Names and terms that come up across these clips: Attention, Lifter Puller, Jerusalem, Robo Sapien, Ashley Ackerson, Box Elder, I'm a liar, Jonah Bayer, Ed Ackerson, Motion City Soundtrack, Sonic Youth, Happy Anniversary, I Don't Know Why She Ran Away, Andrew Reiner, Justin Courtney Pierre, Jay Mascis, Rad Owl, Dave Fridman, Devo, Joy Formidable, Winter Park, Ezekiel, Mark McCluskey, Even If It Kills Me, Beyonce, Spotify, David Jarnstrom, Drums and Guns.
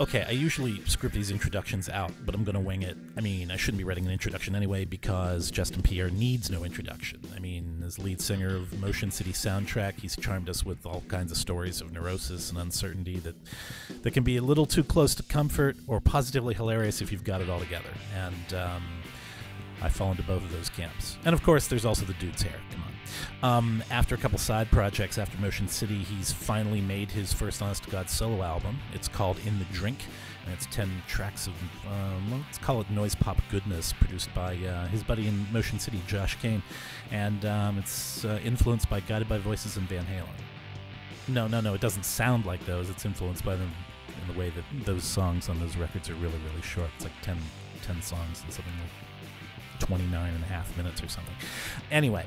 Okay, I usually script these introductions out, but I'm going to wing it. I mean, I shouldn't be writing an introduction anyway because Justin Pierre needs no introduction. I mean, as lead singer of Motion City Soundtrack, he's charmed us with all kinds of stories of neurosis and uncertainty that can be a little too close to comfort or positively hilarious if you've got it all together. And I fall into both of those camps. And of course, there's also the dude's hair. Come on. After a couple side projects after Motion City, he's finally made his first honest to God solo album. It's called In the Drink, and it's 10 tracks of, let's call it noise pop goodness, produced by his buddy in Motion City, Josh Cain, and it's influenced by Guided by Voices and Van Halen. No, it doesn't sound like those. It's influenced by them in the way that those songs on those records are really, really short. It's like 10 songs and something like 29 and a half minutes or something. Anyway,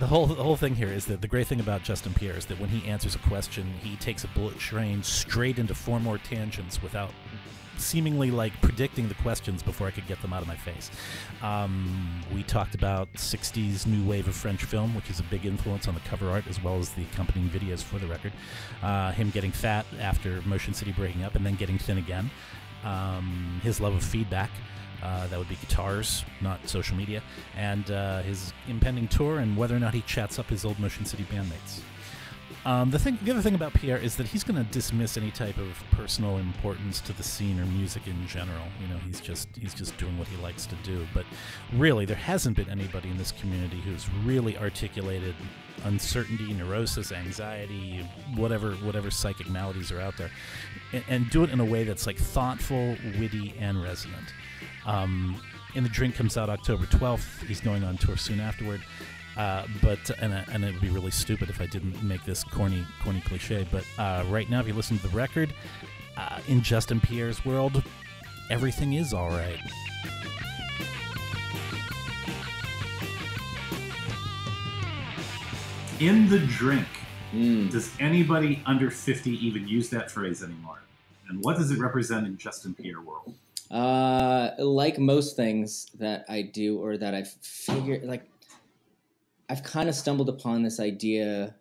the whole thing here is that the great thing about Justin Pierre is that when he answers a question, he takes a bullet train straight into four more tangents without seemingly like predicting the questions before I could get them out of my face. We talked about 60s new wave of French film, which is a big influence on the cover art as well as the accompanying videos for the record. Him getting fat after Motion City breaking up and then getting thin again. His love of feedback. That would be guitars, not social media, and his impending tour and whether or not he chats up his old Motion City bandmates. The other thing about Pierre is that he's going to dismiss any type of personal importance to the scene or music in general. You know, he's just doing what he likes to do. But really, there hasn't been anybody in this community who's really articulated uncertainty, neurosis, anxiety, whatever psychic maladies are out there, and do it in a way that's like thoughtful, witty, and resonant. In the Drink comes out October 12th. He's going on tour soon afterward. And it would be really stupid if I didn't make this corny cliche. But right now, if you listen to the record, in Justin Pierre's world, everything is all right. In the Drink. Does anybody under 50 even use that phrase anymore? And what does it represent in Justin Pierre's world? Like most things that I do or that I've figured, like, I've kind of stumbled upon this idea,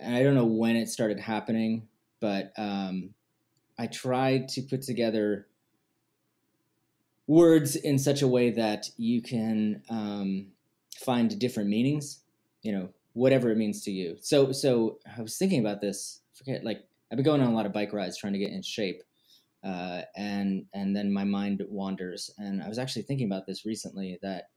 and I don't know when it started happening, but I tried to put together words in such a way that you can find different meanings, you know, whatever it means to you. So I was thinking about this. I've been going on a lot of bike rides trying to get in shape, and then my mind wanders. And I was actually thinking about this recently, that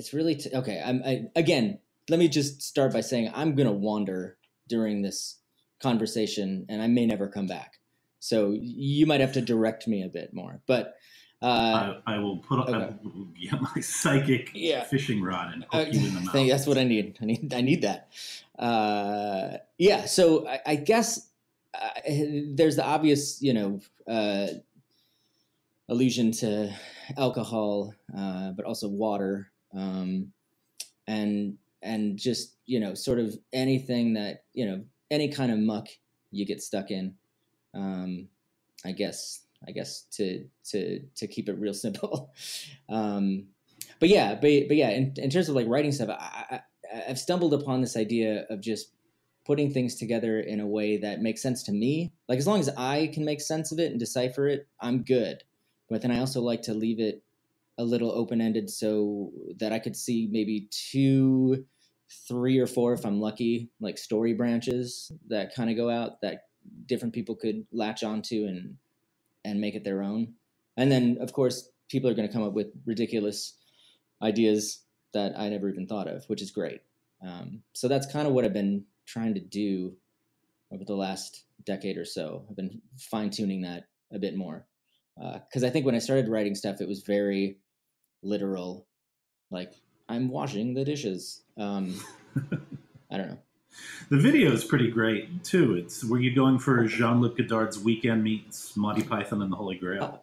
it's really okay. Again, let me just start by saying I'm gonna wander during this conversation, and I may never come back. So you might have to direct me a bit more. But I will put up my psychic fishing rod and hook you in the mouth. That's what I need. I need that. So I guess there's the obvious, allusion to alcohol, but also water. And just, sort of anything that, any kind of muck you get stuck in, I guess to keep it real simple. But in terms of like writing stuff, I've stumbled upon this idea of just putting things together in a way that makes sense to me. Like, as long as I can make sense of it and decipher it, I'm good. But then I also like to leave it a little open-ended so that I could see maybe 2, 3, or 4, if I'm lucky, like story branches that kind of go out that different people could latch onto and make it their own. And then, of course, people are going to come up with ridiculous ideas that I never even thought of, which is great. So that's kind of what I've been trying to do over the last decade or so. I've been fine-tuning that a bit more. Because I think when I started writing stuff, it was very literal, like, I'm washing the dishes. I don't know. The video is pretty great too. Were you going for Jean-Luc Godard's Weekend meets Monty Python and the Holy Grail?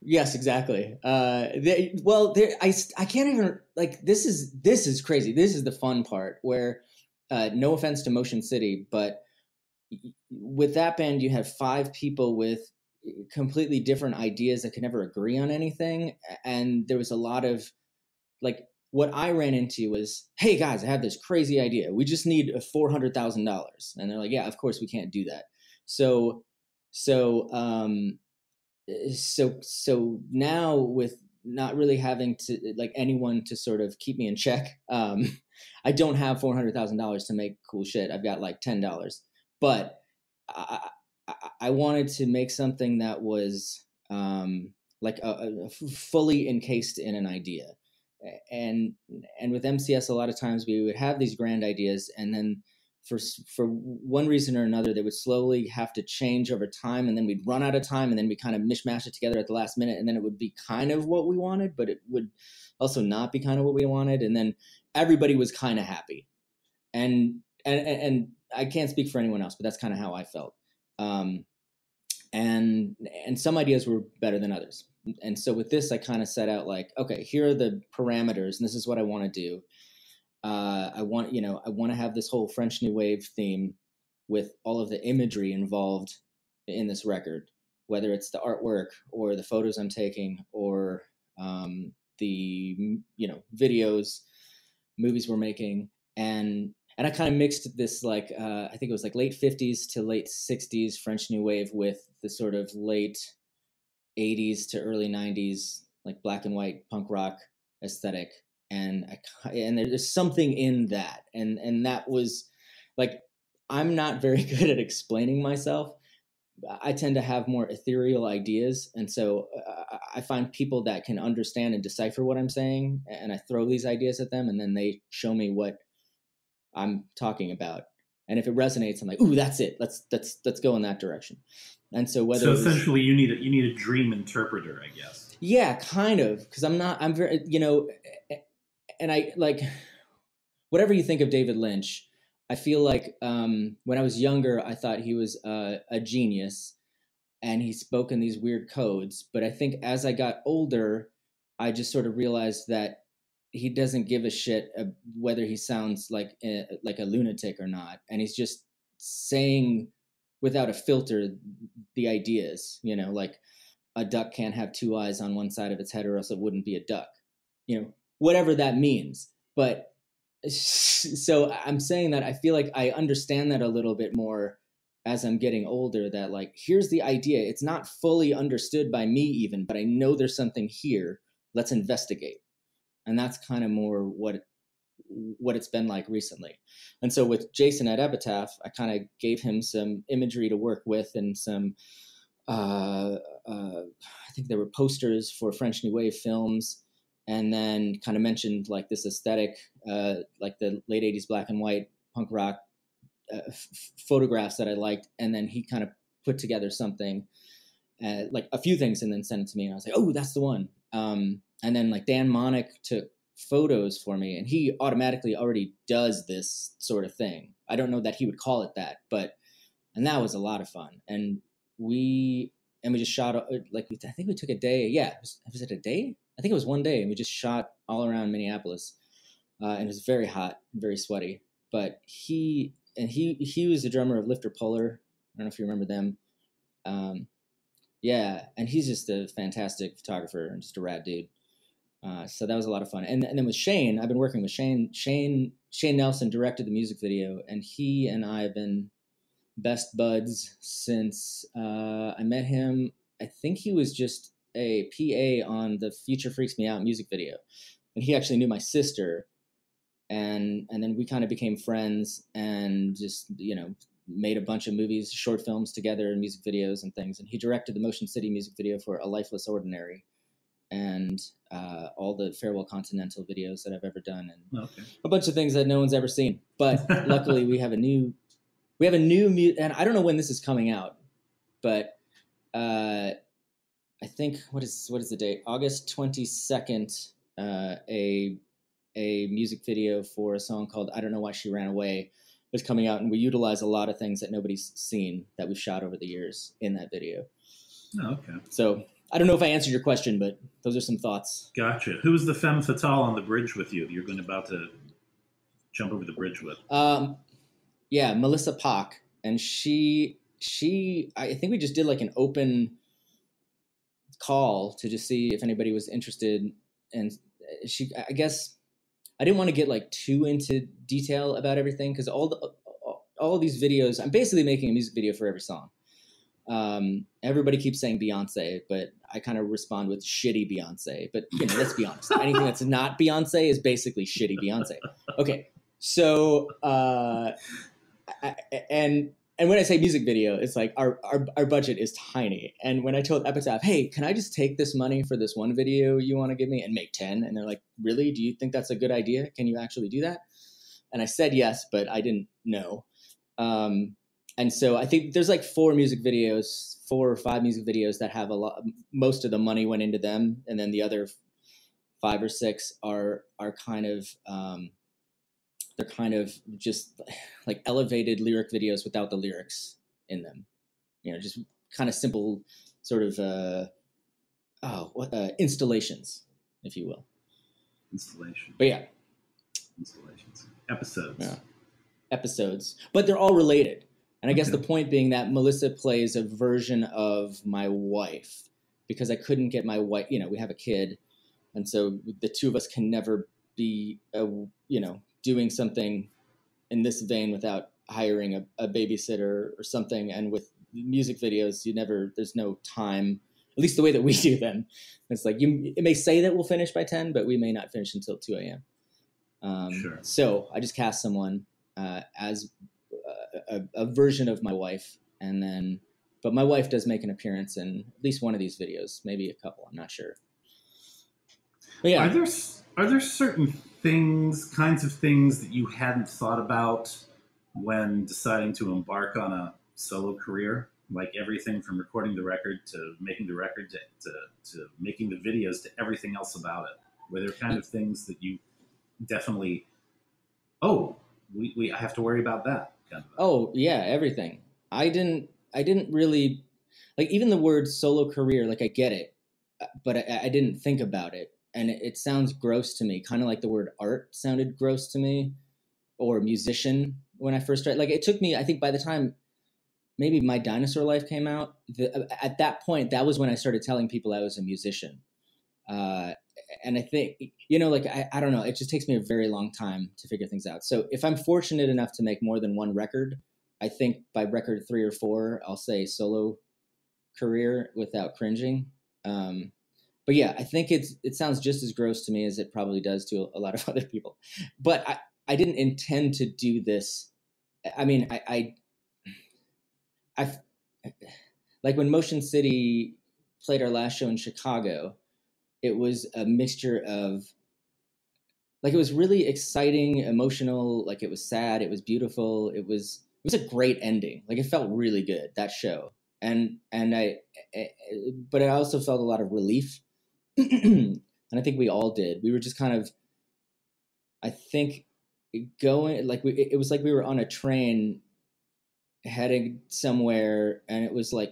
Yes, exactly. I can't even, like, this is crazy. This is the fun part where, no offense to Motion City, but with that band, you had 5 people with completely different ideas that could never agree on anything. And there was a lot of, like, what I ran into was, hey guys, I have this crazy idea. We just need $400,000. And they're like, yeah, of course we can't do that. So now with not really having to like anyone to sort of keep me in check, I don't have $400,000 to make cool shit. I've got like $10, but I wanted to make something that was like fully encased in an idea. And with MCS, a lot of times we would have these grand ideas, and then for one reason or another, they would slowly have to change over time, and then we'd run out of time, and then we kind of mishmash it together at the last minute, and then it would be kind of what we wanted, but it would also not be kind of what we wanted, and then everybody was kind of happy. And I can't speak for anyone else, but that's kind of how I felt. And some ideas were better than others. And so with this, I kind of set out like, okay, here are the parameters, and this is what I want to do. I want to have this whole French New Wave theme with all of the imagery involved in this record, whether it's the artwork or the photos I'm taking or the videos, movies we're making. And I kind of mixed this like I think it was like late 50s to late 60s French New Wave with the sort of late 80s to early 90s like black and white punk rock aesthetic, and there's something in that, and that was like, I'm not very good at explaining myself. I tend to have more ethereal ideas, and so I find people that can understand and decipher what I'm saying, and I throw these ideas at them, and then they show me what I'm talking about, and if it resonates, I'm like, "Ooh, that's it. Let's go in that direction." And so whether essentially you need a dream interpreter, I guess. Yeah, kind of, because I'm very, and I like whatever you think of David Lynch. I feel like when I was younger, I thought he was a genius, and he spoke in these weird codes. But I think as I got older, I just sort of realized that he doesn't give a shit whether he sounds like a lunatic or not, and he's just saying without a filter the ideas. Like a duck can't have two eyes on one side of its head, or else it wouldn't be a duck. Whatever that means. But so I'm saying that I feel like I understand that a little bit more as I'm getting older. That like, here's the idea. It's not fully understood by me even, but I know there's something here. Let's investigate. And that's kind of more what it's been like recently. And so with Jason at Epitaph, I kind of gave him some imagery to work with and some, I think there were posters for French New Wave films. And then kind of mentioned like this aesthetic, like the late 80s black and white punk rock photographs that I liked. And then he kind of put together something, like a few things, and then sent it to me. And I was like, oh, that's the one. And then like Dan Monick took photos for me, and he automatically already does this sort of thing. I don't know that he would call it that, and that was a lot of fun. And we just shot, like, I think we took a day. Yeah. Was it a day? I think it was one day, and we just shot all around Minneapolis. And it was very hot, very sweaty, but he was the drummer of Lifter Puller. I don't know if you remember them. Yeah. And he's just a fantastic photographer and just a rad dude. So that was a lot of fun. And then with Shane, I've been working with Shane. Shane Nelson directed the music video, and he and I have been best buds since I met him. I think he was just a PA on the Future Freaks Me Out music video. And he actually knew my sister. And then we kind of became friends and just, made a bunch of movies, short films together, and music videos and things. And he directed the Motion City music video for A Lifeless Ordinary, and all the Farewell Continental videos that I've ever done, and a bunch of things that no one's ever seen. But luckily, we have a new, and I don't know when this is coming out, but I think what is the date? August 22nd. A music video for a song called "I Don't Know Why She Ran Away" was coming out, and we utilize a lot of things that nobody's seen that we've shot over the years in that video. Oh, okay. So I don't know if I answered your question, but those are some thoughts. Gotcha. Who was the femme fatale on the bridge with you that you're going about to jump over the bridge with? Yeah, Melissa Park. And she, I think we just did like an open call to just see if anybody was interested. And she, I guess, I didn't want to get like too into detail about everything, because all the all of these videos. I'm basically making a music video for every song. Everybody keeps saying Beyonce, but I kind of respond with shitty Beyonce. But you know, let's be honest. Anything that's not Beyonce is basically shitty Beyonce. Okay, so and when I say music video, it's like our budget is tiny. And when I told Epitaph, hey, can I just take this money for this one video you want to give me and make 10? And they're like, really? Do you think that's a good idea? Can you actually do that? And I said yes, but I didn't know. And so I think there's like four or five music videos that have a lot. Most of the money went into them, and then the other 5 or 6 are kind of they're kind of just like elevated lyric videos without the lyrics in them. You know, just kind of simple sort of installations, if you will. Installation. But yeah, installations, episodes. Yeah. Episodes, but they're all related. And I guess the point being that Melissa plays a version of my wife, because I couldn't get my wife, you know, we have a kid. And so the two of us can never be, you know, doing something in this vein without hiring a babysitter or something. And with music videos, you never, there's no time, at least the way that we do them. It's like, it may say that we'll finish by 10, but we may not finish until 2 a.m. Sure. So I just cast someone as a version of my wife, and then, but my wife does make an appearance in at least one of these videos, maybe a couple. I'm not sure. But yeah, are there certain things, kinds of things that you hadn't thought about when deciding to embark on a solo career? Like everything from recording the record to making the record to making the videos to everything else about it. Were there kind of things that you definitely, I have to worry about that? Oh yeah, everything. I didn't really, like, even the word solo career, like I get it, but I didn't think about it. And it sounds gross to me, kind of like the word art sounded gross to me, or musician when I first started. Like, it took me, I think by the time maybe My Dinosaur Life came out, at that point, that was when I started telling people I was a musician. And I think, you know, like, I don't know, it just takes me a very long time to figure things out. So if I'm fortunate enough to make more than one record, I think by record 3 or 4, I'll say solo career without cringing. But yeah, I think it sounds just as gross to me as it probably does to a lot of other people. But I didn't intend to do this. I mean, I like when Motion City played our last show in Chicago, it was a mixture of, like, it was really exciting, emotional, like it was sad, it was beautiful, it was a great ending. Like, it felt really good, that show. But I also felt a lot of relief. And I think we all did. We were just kind of, I think, going, like, it was like we were on a train heading somewhere, and it was like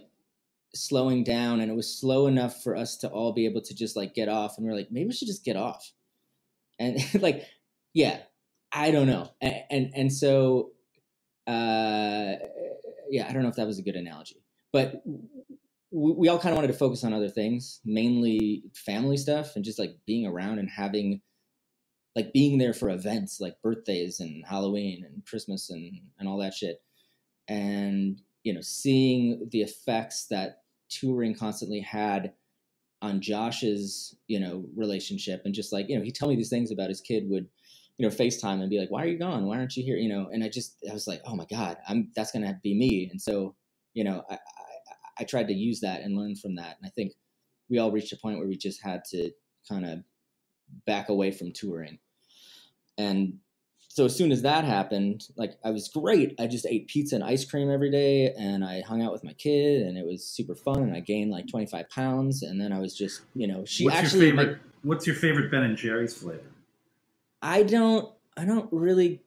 slowing down, and it was slow enough for us to all be able to just like get off, and we're like, maybe we should just get off. And like, yeah, I don't know. And so, yeah, I don't know if that was a good analogy, but we all kind of wanted to focus on other things, mainly family stuff, and just like being around and having, like, being there for events like birthdays and Halloween and Christmas and all that shit. And, you know, seeing the effects that touring constantly had on Josh's, you know, relationship, and just like, you know, he'd tell me these things about his kid would, you know, FaceTime and be like, why are you gone? Why aren't you here? You know? And I was like, oh my God, that's going to be me. And so, you know, I tried to use that and learn from that. And I think we all reached a point where we just had to kind of back away from touring. And so as soon as that happened, like, I was great. I just ate pizza and ice cream every day, and I hung out with my kid, and it was super fun, and I gained like 25 pounds. And then I was just, you know, what's your favorite Ben and Jerry's flavor? I don't really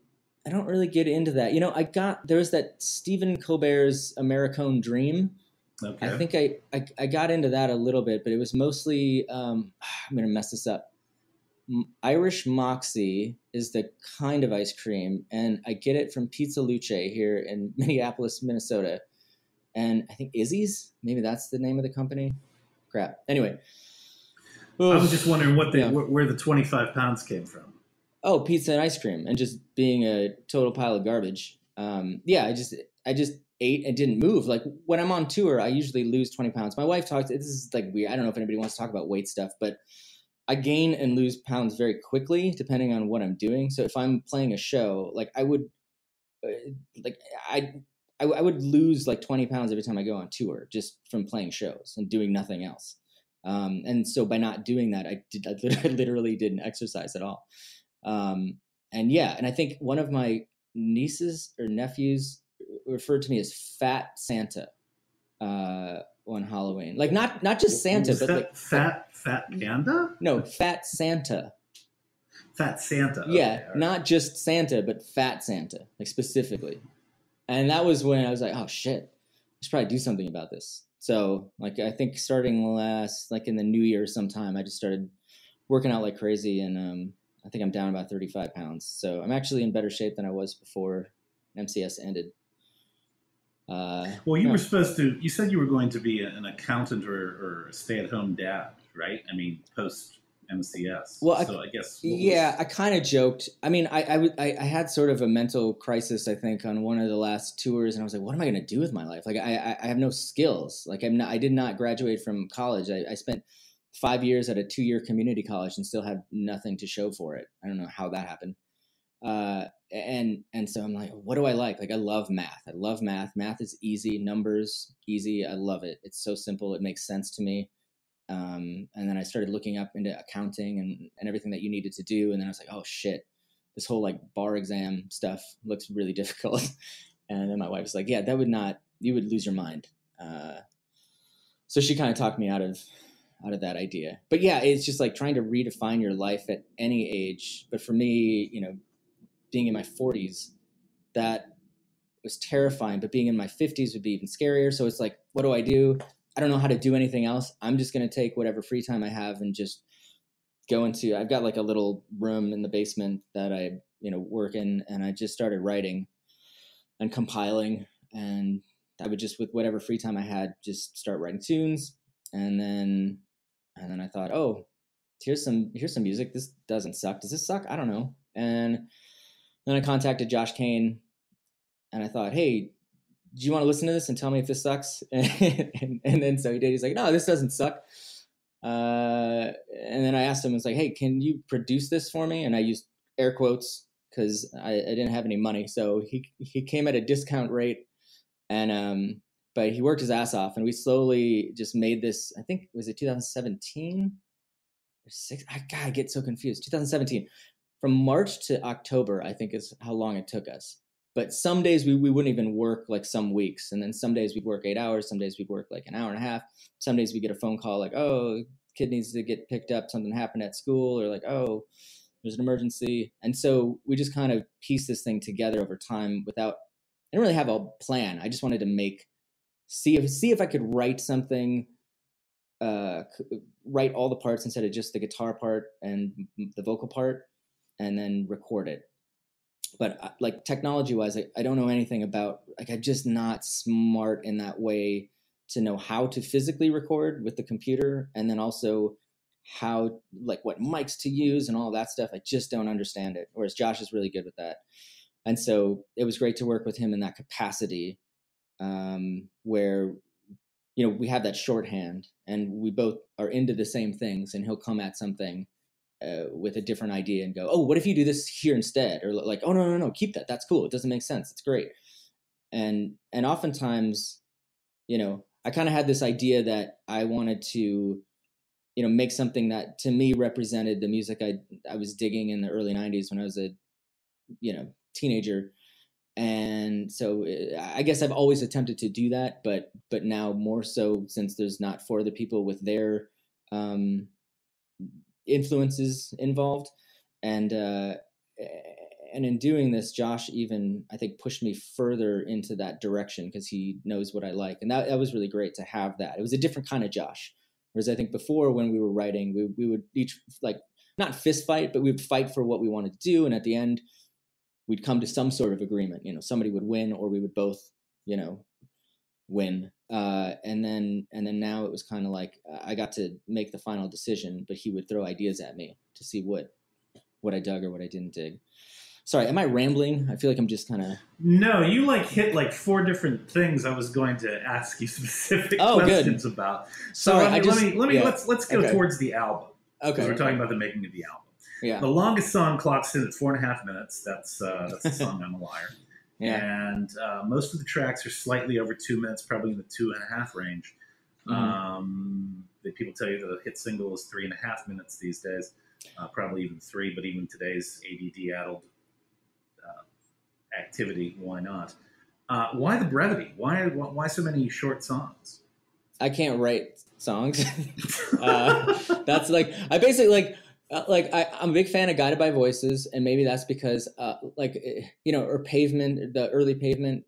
get into that. You know, there was that Stephen Colbert's Americone Dream. Okay. I think I got into that a little bit, but it was mostly, I'm going to mess this up. Irish Moxie is the kind of ice cream, and I get it from Pizza Luce here in Minneapolis, Minnesota. And I think Izzy's, maybe that's the name of the company. Crap. Anyway. I was just wondering where the 25 pounds came from. Oh, pizza and ice cream, and just being a total pile of garbage. yeah, I just ate and didn't move. Like when I'm on tour, I usually lose 20 pounds. My wife talks, this is like weird. I don't know if anybody wants to talk about weight stuff, but I gain and lose pounds very quickly depending on what I'm doing. So if I'm playing a show, like I would, like I would lose like 20 pounds every time I go on tour just from playing shows and doing nothing else. And so by not doing that, I literally didn't exercise at all. And yeah, and I think one of my nieces or nephews referred to me as Fat Santa on Halloween. Like not just Santa, was but that like Fat Panda? No, Fat Santa. Fat Santa. Yeah, okay, right. Not just Santa, but Fat Santa, like specifically. And that was when I was like, oh shit, I should probably do something about this. So like, I think starting in the new year sometime, I just started working out like crazy. And I think I'm down about 35 pounds. So I'm actually in better shape than I was before MCS ended. Well, you were supposed to, you said you were going to be an accountant or a stay-at-home dad, right? I mean, post MCS. Well, so I guess. Yeah, I kind of joked. I mean, I had sort of a mental crisis, I think, on one of the last tours, and I was like, what am I going to do with my life? Like, I have no skills. Like, I did not graduate from college. I spent 5 years at a 2-year community college and still have nothing to show for it. I don't know how that happened. And so I'm like, what do I like? Like, I love math. I love math. Math is easy. Numbers, easy. I love it. It's so simple. It makes sense to me. And then I started looking up into accounting and everything that you needed to do. And then I was like, oh shit, this whole like bar exam stuff looks really difficult. And then my wife was like, yeah, that would not, you would lose your mind. So she kind of talked me out of that idea. But yeah, it's just like trying to redefine your life at any age. But for me, you know, being in my 40s, that was terrifying, but being in my 50s would be even scarier. So it's like, what do I do? I don't know how to do anything else. I'm just going to take whatever free time I have and just go into, I've got like a little room in the basement that I, you know, work in. And I just started writing and compiling, and I would just, with whatever free time I had, just start writing tunes. And then I thought, oh, here's some music. This doesn't suck. Does this suck? I don't know. And then I contacted Josh Cain, and I thought, hey, do you want to listen to this and tell me if this sucks? And then so he did. He's like, no, this doesn't suck. And then I asked him, I was like, hey, can you produce this for me? And I used air quotes because I didn't have any money. So he came at a discount rate, and but he worked his ass off, and we slowly just made this. I think, was it 2017 or six? God, I get so confused. 2017, from March to October, I think is how long it took us. But some days we wouldn't even work, like some weeks. And then some days we'd work 8 hours. Some days we'd work like an hour and a half. Some days we get a phone call like, oh, kid needs to get picked up. Something happened at school, or like, oh, there's an emergency. And so we just kind of pieced this thing together over time without, I didn't really have a plan. I just wanted to see if I could write something, write all the parts instead of just the guitar part and the vocal part, and then record it. But like technology wise, I don't know anything about, like, I'm just not smart in that way to know how to physically record with the computer. And then also how, like, what mics to use and all that stuff. I just don't understand it. Whereas Josh is really good with that. And so it was great to work with him in that capacity, where, you know, we have that shorthand and we both are into the same things, and he'll come at something with a different idea and go, oh, what if you do this here instead? Or like, oh, no, keep that. That's cool. It doesn't make sense. It's great. And oftentimes, you know, I kind of had this idea that I wanted to, you know, make something that to me represented the music I was digging in the early 90s when I was a, you know, teenager. And so I guess I've always attempted to do that, but now more so, since there's not four other people with their, influences involved. And in doing this, Josh even, I think, pushed me further into that direction because he knows what I like. And that was really great to have that. It was a different kind of Josh. Whereas I think before, when we were writing, we would each, like, not fist fight, but we'd fight for what we wanted to do. And at the end, we'd come to some sort of agreement. You know, somebody would win, or we would both, you know, win. And then now it was kind of like, I got to make the final decision, but he would throw ideas at me to see what I dug or what I didn't dig. Sorry, am I rambling? I feel like I'm just kind of... No, you like hit like four different things I was going to ask you specific questions about. So sorry, let's go towards the album. Okay. We're talking about the making of the album. Yeah. The longest song clocks in at 4.5 minutes. That's the song I'm a Liar. Yeah. And most of the tracks are slightly over 2 minutes, probably in the 2.5 range. Mm-hmm. People tell you the hit single is 3.5 minutes these days, probably even 3, but even today's ADD-addled activity, why not? Why the brevity? Why so many short songs? I can't write songs. That's like, I basically I'm a big fan of Guided by Voices, and maybe that's because or Pavement, the early Pavement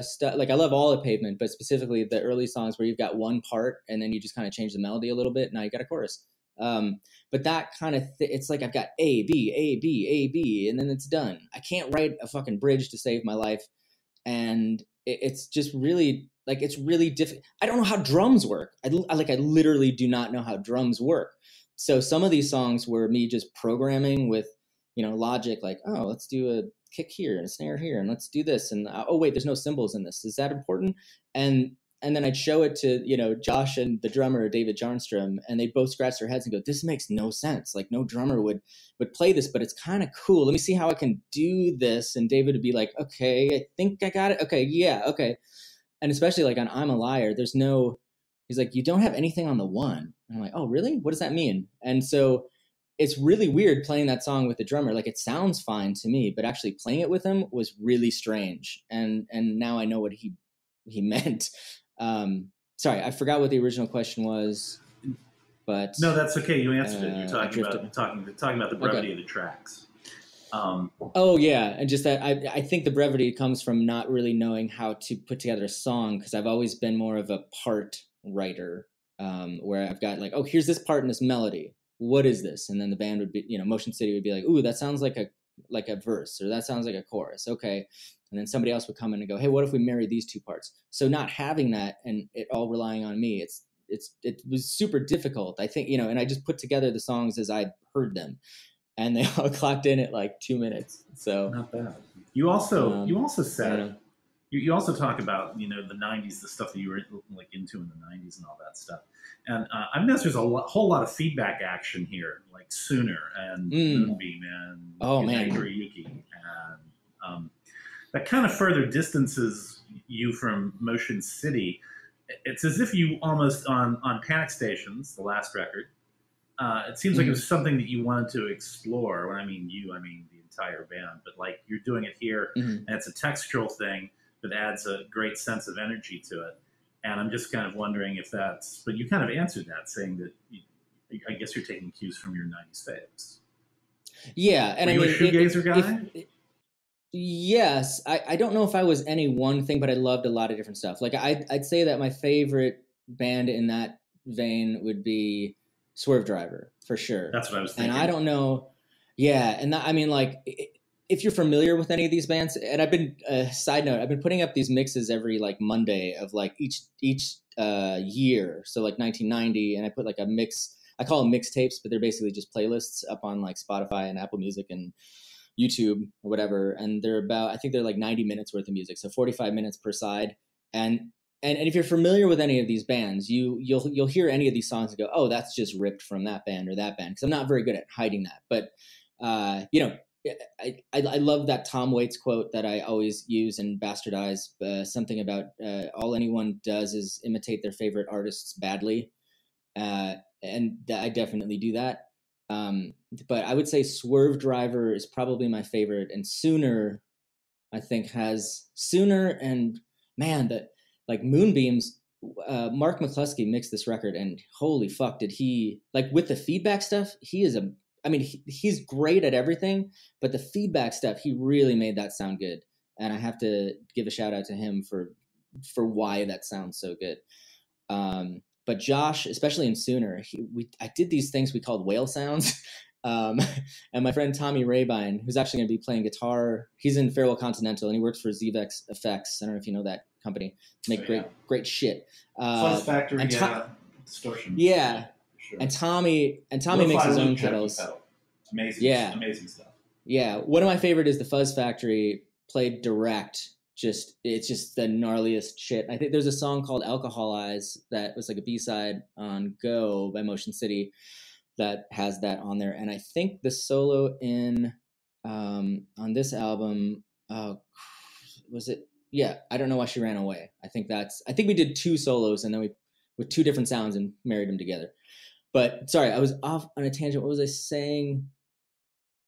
stuff. Like I love all of Pavement, but specifically the early songs where you've got one part and then you just kind of change the melody a little bit. Now you got a chorus. But that kind of it's like I've got A, B, A, B, A, B, and then it's done. I can't write a fucking bridge to save my life. And it's just really like it's really difficult. I don't know how drums work. I literally do not know how drums work. So some of these songs were me just programming with, logic, like, oh, let's do a kick here and a snare here and let's do this. And oh, wait, there's no cymbals in this. Is that important? And then I'd show it to, Josh and the drummer, David Jarnstrom, and they both scratch their heads and go, this makes no sense. Like no drummer would play this, but it's kind of cool. Let me see how I can do this. And David would be like, okay, I think I got it. Okay. Yeah. Okay. And especially like on I'm a Liar, he's like, you don't have anything on the one. And I'm like, oh, really? What does that mean? And so it's really weird playing that song with the drummer. Like it sounds fine to me, but actually playing it with him was really strange. And now I know what he meant. Sorry, I forgot what the original question was, but no, that's okay. You answered it. You're talking about the brevity of the tracks. And just that I think the brevity comes from not really knowing how to put together a song, because I've always been more of a part writer, where I've got like, oh, here's this part in this melody. What is this? And then the band would be, Motion City would be like, ooh, that sounds like a verse, or that sounds like a chorus. Okay. And then somebody else would come in and go, hey, what if we marry these two parts? So not having that and it all relying on me, it was super difficult. I think, and I just put together the songs as I heard them, and they all clocked in at like 2 minutes. So not bad. You also said, you also talk about, the 90s, the stuff that you were like into in the 90s and all that stuff. And I've noticed there's whole lot of feedback action here, like Sooner and Moonbeam and Yuki and that kind of further distances you from Motion City. It's as if you almost on Panic Stations, the last record, it seems like it was something that you wanted to explore. When I mean you, I mean the entire band, but like you're doing it here and it's a textural thing that adds a great sense of energy to it. And I'm just kind of wondering if that's, but you kind of answered that saying that I guess you're taking cues from your 90s faves. Yeah. And were you a shoegazer guy? Yes. I don't know if I was any one thing, but I loved a lot of different stuff. Like I'd say that my favorite band in that vein would be Swervedriver for sure. That's what I was thinking. And I don't know. Yeah. And that, I mean, like if you're familiar with any of these bands, and I've been side note, I've been putting up these mixes every like Monday of like each year. So like 1990, and I put like a mix, I call them mixtapes, but they're basically just playlists up on like Spotify and Apple Music and YouTube or whatever. And they're about, I think they're like 90 minutes worth of music. So 45 minutes per side. And if you're familiar with any of these bands, you'll hear any of these songs and go, oh, that's just ripped from that band or that band. Cause I'm not very good at hiding that, but I love that Tom Waits quote that I always use and bastardize, something about all anyone does is imitate their favorite artists badly. And I definitely do that. But I would say Swervedriver is probably my favorite, and Sooner, I think has Sooner and man, that like Moonbeams, Mark McCluskey mixed this record, and holy fuck, did he like with the feedback stuff, he's great at everything, but the feedback stuff, he really made that sound good. And I have to give a shout out to him for why that sounds so good. But Josh, especially in Sooner, I did these things we called whale sounds. And my friend Tommy Rabine, who's actually going to be playing guitar, he's in Farewell Continental, and he works for ZVEX Effects. I don't know if you know that company. Great shit. Fuzz Factory and distortion. Yeah. Sure. And Tommy makes his own pedals. Amazing stuff. Yeah, one of my favorite is the Fuzz Factory played direct. Just it's just the gnarliest shit. I think there's a song called "Alcohol Eyes" that was like a B-side on "Go" by Motion City that has that on there, and I think the solo in on this album was it? Yeah, I Don't Know Why She Ran Away. I think we did two solos and then we with two different sounds and married them together. But sorry, I was off on a tangent. What was I saying?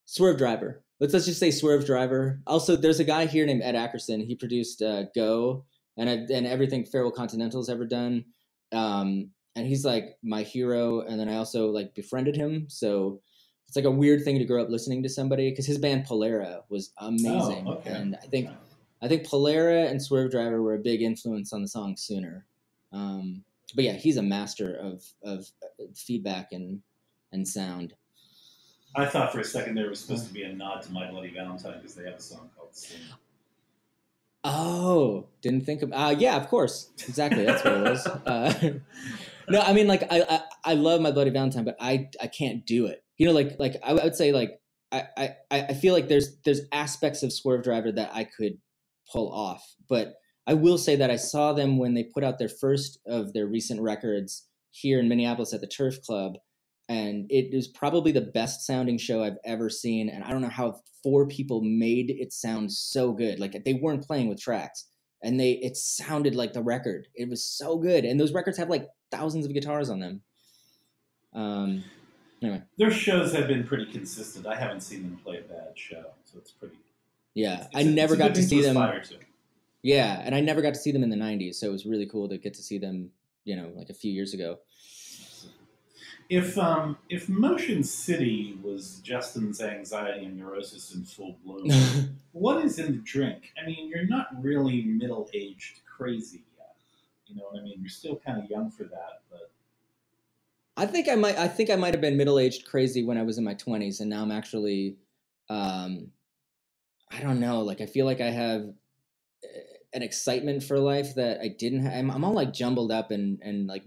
Swervedriver. Let's just say Swervedriver. Also, there's a guy here named Ed Ackerson. He produced Go and everything Farewell Continental's ever done. And he's like my hero. And then I also like befriended him. So it's like a weird thing to grow up listening to somebody because his band Polera was amazing. Oh, okay. And I think Polera and Swervedriver were a big influence on the song Sooner. But yeah, he's a master of feedback and sound. I thought for a second there was supposed to be a nod to My Bloody Valentine because they have a song called Sing. Oh, didn't think of... yeah, of course. Exactly, that's what it was. No, I mean, like, I love My Bloody Valentine, but I can't do it. You know, like I would say, like, I feel like there's aspects of Swervedriver that I could pull off. But I will say that I saw them when they put out their first of their recent records here in Minneapolis at the Turf Club. And it was probably the best sounding show I've ever seen. And I don't know how four people made it sound so good. Like they weren't playing with tracks and it sounded like the record. It was so good. And those records have like thousands of guitars on them. Anyway. Their shows have been pretty consistent. I haven't seen them play a bad show. So it's pretty. Yeah. I never got to see them. Yeah. And I never got to see them in the 90s. So it was really cool to get to see them, you know, like a few years ago. If Motion City was Justin's anxiety and neurosis in full bloom, what is In the Drink? I mean, you're not really middle-aged crazy yet. You know what I mean? You're still kind of young for that, but I think I might have been middle-aged crazy when I was in my 20s, and now I'm actually I don't know, like I feel like I have an excitement for life that I didn't have. I'm all like jumbled up and like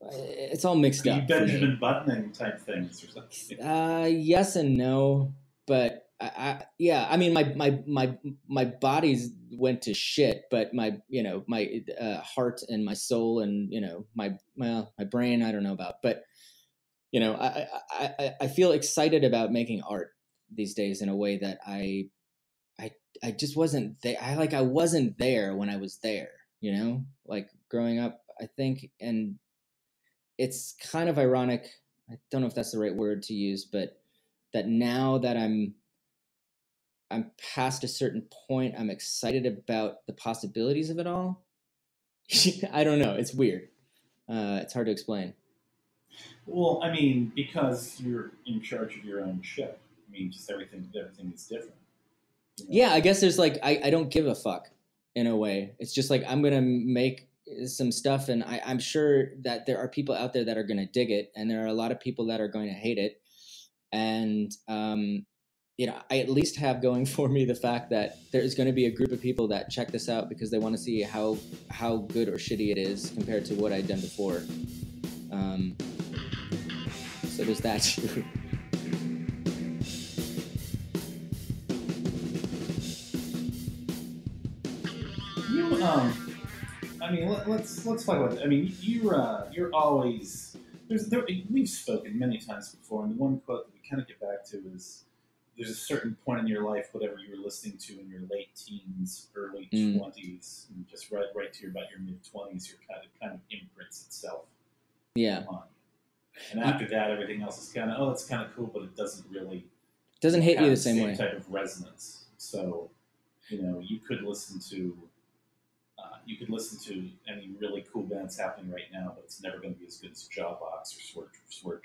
it's all mixed up. Benjamin Buttoning type things or something. Yes and no, but I mean, my body's went to shit, but my heart and my soul and my brain, I don't know about, but I feel excited about making art these days in a way that I just wasn't there. I wasn't there when I was there, like growing up, I think, and it's kind of ironic. I don't know if that's the right word to use, but that now that I'm past a certain point, I'm excited about the possibilities of it all. I don't know. It's weird. It's hard to explain. Well, I mean, because you're in charge of your own ship. I mean, just everything is different. You know? Yeah, I guess there's like, I don't give a fuck in a way. It's just like, I'm going to make some stuff, and I'm sure that there are people out there that are going to dig it, and there are a lot of people that are going to hate it, and I at least have going for me the fact that there's going to be a group of people that check this out because they want to see how good or shitty it is compared to what I'd done before, so there's that too. I mean, let's talk about that. I mean, you're always we've spoken many times before, and the one quote that we kind of get back to is there's a certain point in your life, whatever you were listening to in your late teens, early 20s, and just right to about your mid 20s, your kind of imprints itself. Yeah. On you. And after that, everything else is kind of that's kind of cool, but it doesn't really hit you the same way. Type of resonance. So, you could listen to. Any really cool bands happening right now, but it's never going to be as good as Jawbox or Swervedriver.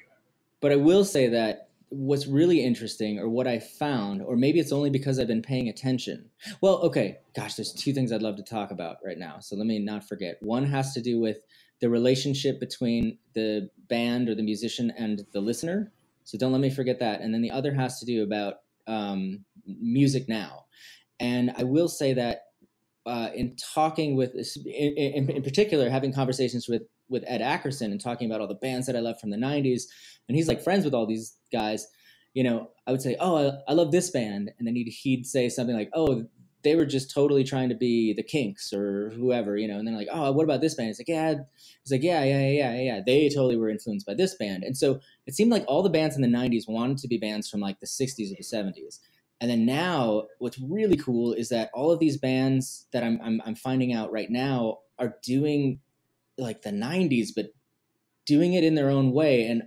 But I will say that what's really interesting, or what I found, or maybe it's only because I've been paying attention. Well, okay, gosh, there's two things I'd love to talk about right now, so let me not forget. One has to do with the relationship between the band or the musician and the listener, so don't let me forget that. And then the other has to do about music now. And I will say that in talking with, in particular, having conversations with Ed Ackerson and talking about all the bands that I love from the 90s, and he's like friends with all these guys, you know, I would say, oh, I love this band. And then he'd say something like, oh, they were just totally trying to be the Kinks or whoever, you know, and then like, oh, what about this band? It's like, yeah. They totally were influenced by this band. And so it seemed like all the bands in the 90s wanted to be bands from like the 60s or the 70s. And then now what's really cool is that all of these bands that I'm finding out right now are doing like the 90s, but doing it in their own way and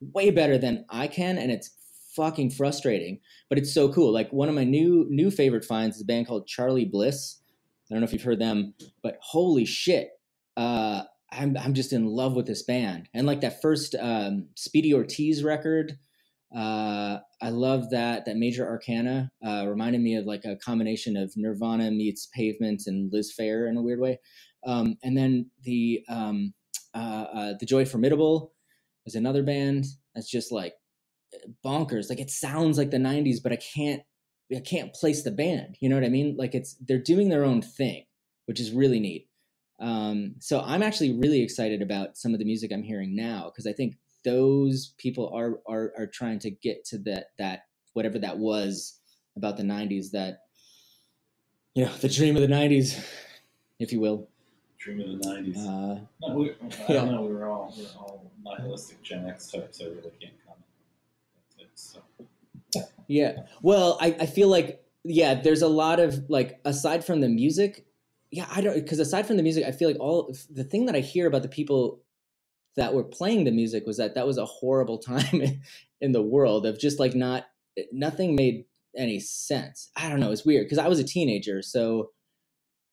way better than I can. And it's fucking frustrating, but it's so cool. Like one of my new favorite finds is a band called Charlie Bliss. I don't know if you've heard them, but holy shit. I'm just in love with this band. And like that first Speedy Ortiz record, I love that Major Arcana reminded me of like a combination of Nirvana meets Pavement and Liz Phair in a weird way. And then the Joy Formidable is another band that's just like bonkers. Like it sounds like the 90s, but I can't place the band. You know what I mean? Like they're doing their own thing, which is really neat. So I'm actually really excited about some of the music I'm hearing now, because I think those people are trying to get to that whatever that was about the 90s, that, you know, the dream of the 90s, if you will. Dream of the 90s. No, I don't know. We're all nihilistic Gen X types. So I really can't comment on it. So. Yeah. Well, I feel like, yeah, there's a lot of, like, aside from the music, yeah, I feel like the thing that I hear about the people that were playing the music was that was a horrible time in the world of just like nothing made any sense. I don't know. It's weird. 'Cause I was a teenager. So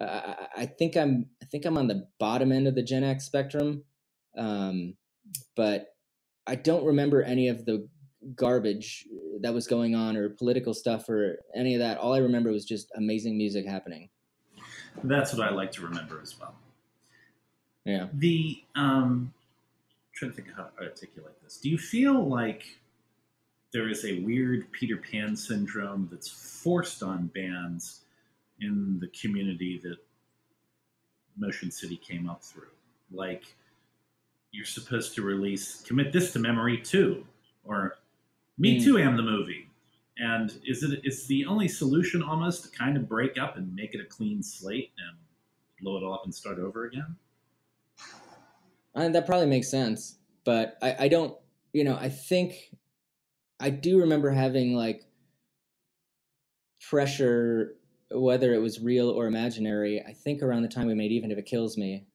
I think I'm on the bottom end of the Gen X spectrum. But I don't remember any of the garbage that was going on or political stuff or any of that. All I remember was just amazing music happening. That's what I like to remember as well. Yeah. I'm trying to think of how to articulate this. Do you feel like there is a weird Peter Pan syndrome that's forced on bands in the community that Motion City came up through? Like, you're supposed to release Commit This to Memory Too, or Me Too Am the Movie. And is the only solution almost to kind of break up and make it a clean slate and blow it all up and start over again? And that probably makes sense, but I don't, you know, I think I do remember having like pressure, whether it was real or imaginary, I think around the time we made Even If It Kills Me.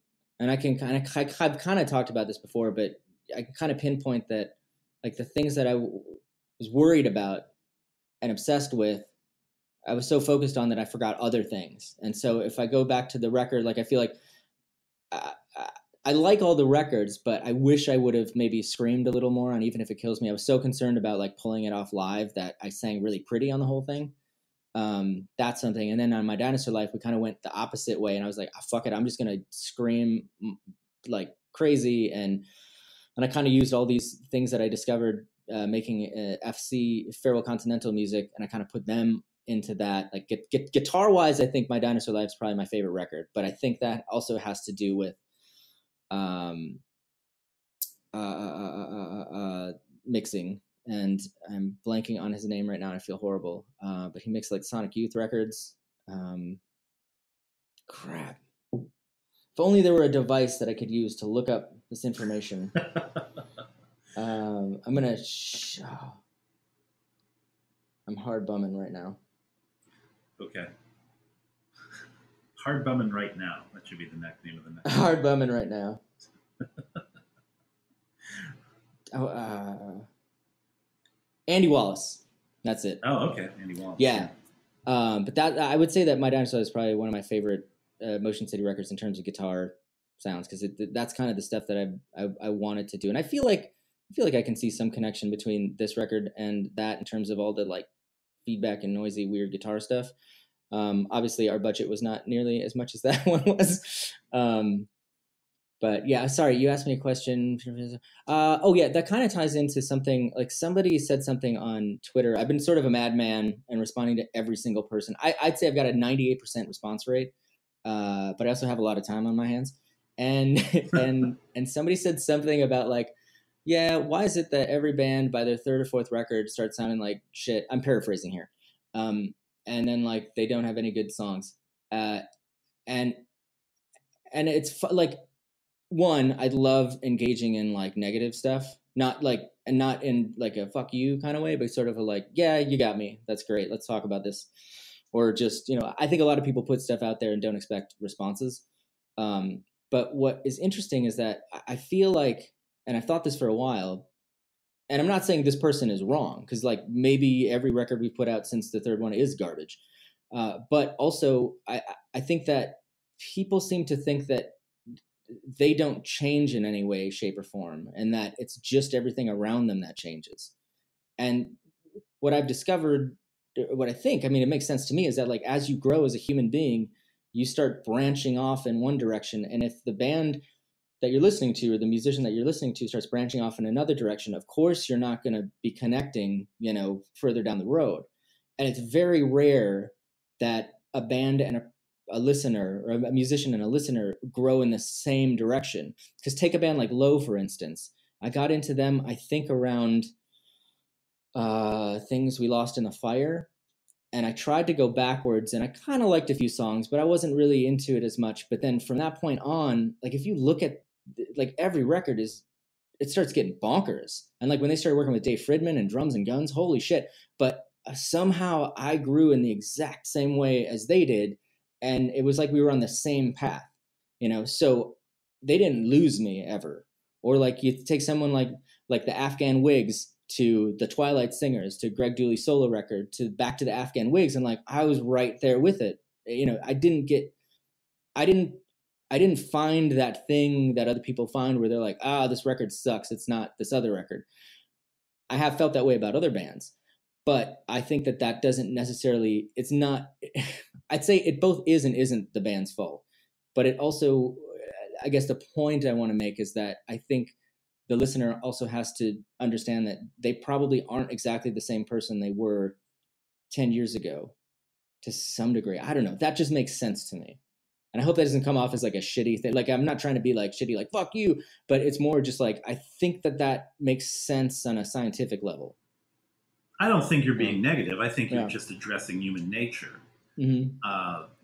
And I've kind of talked about this before, but I can kind of pinpoint that like the things that I was worried about and obsessed with, I was so focused on that I forgot other things. And so if I go back to the record, like I feel like I like all the records, but I wish I would have maybe screamed a little more on Even If It Kills Me. I was so concerned about like pulling it off live that I sang really pretty on the whole thing. That's something. And then on My Dinosaur Life, we kind of went the opposite way. And I was like, oh, fuck it. I'm just going to scream like crazy. And I kind of used all these things that I discovered making FC Farewell Continental music. And I kind of put them into that. Like guitar wise, I think My Dinosaur Life is probably my favorite record. But I think that also has to do with mixing, and I'm blanking on his name right now. And I feel horrible, but he mixed like Sonic Youth records. Crap! If only there were a device that I could use to look up this information. I'm hard bumming right now. Okay. Hard Bumming Right Now. That should be the name of the next. Hard Bumming Right Now. Andy Wallace. That's it. Oh, okay. Andy Wallace. Yeah. But that, I would say that My Dinosaur is probably one of my favorite Motion City records in terms of guitar sounds, because that's kind of the stuff that I wanted to do. And I feel like I can see some connection between this record and that in terms of all the like feedback and noisy, weird guitar stuff. Obviously our budget was not nearly as much as that one was. But yeah, sorry, you asked me a question. Oh yeah, that kind of ties into something, like somebody said something on Twitter. I've been sort of a madman and responding to every single person. I'd say I've got a 98% response rate, but I also have a lot of time on my hands. And somebody said something about like, yeah, why is it that every band by their third or fourth record starts sounding like shit? I'm paraphrasing here. And then like they don't have any good songs. And it's like, one, I love engaging in like negative stuff, not like, and not in like a fuck you kind of way, but sort of a like, yeah, you got me. That's great. Let's talk about this. Or just, you know, I think a lot of people put stuff out there and don't expect responses. But what is interesting is that I feel like, and I've thought this for a while, and I'm not saying this person is wrong, because like maybe every record we put out since the third one is garbage. But also, I think that people seem to think that they don't change in any way, shape, or form, and that it's just everything around them that changes. And what I've discovered, what I think, I mean, it makes sense to me, is that like as you grow as a human being, you start branching off in one direction. And if the band that you're listening to or the musician that you're listening to starts branching off in another direction, of course, you're not going to be connecting, you know, further down the road. And it's very rare that a band and a listener, or a musician and a listener, grow in the same direction. Because take a band like Low, for instance. I got into them, I think, around Things We Lost in the Fire. And I tried to go backwards, and I kind of liked a few songs, but I wasn't really into it as much. But then from that point on, like if you look at like every record is, it starts getting bonkers. And like when they started working with Dave Fridman and Drums and Guns, holy shit. But somehow I grew in the exact same way as they did. And it was like we were on the same path, you know, so they didn't lose me ever. Or like you take someone like the Afghan Whigs, to the Twilight Singers, to Greg Dooley's solo record, to back to the Afghan Whigs, and like I was right there with it. You know, I didn't find that thing that other people find where they're like, ah, this record sucks, it's not this other record. I have felt that way about other bands, but I think that that doesn't necessarily, it's not, I'd say it both is and isn't the band's fault. But it also, I guess the point I want to make is that I think the listener also has to understand that they probably aren't exactly the same person they were 10 years ago to some degree. I don't know. That just makes sense to me. And I hope that doesn't come off as like a shitty thing. Like I'm not trying to be like shitty, like fuck you, but it's more just like, I think that that makes sense on a scientific level. I don't think you're being negative. I think you're just addressing human nature. Mm-hmm.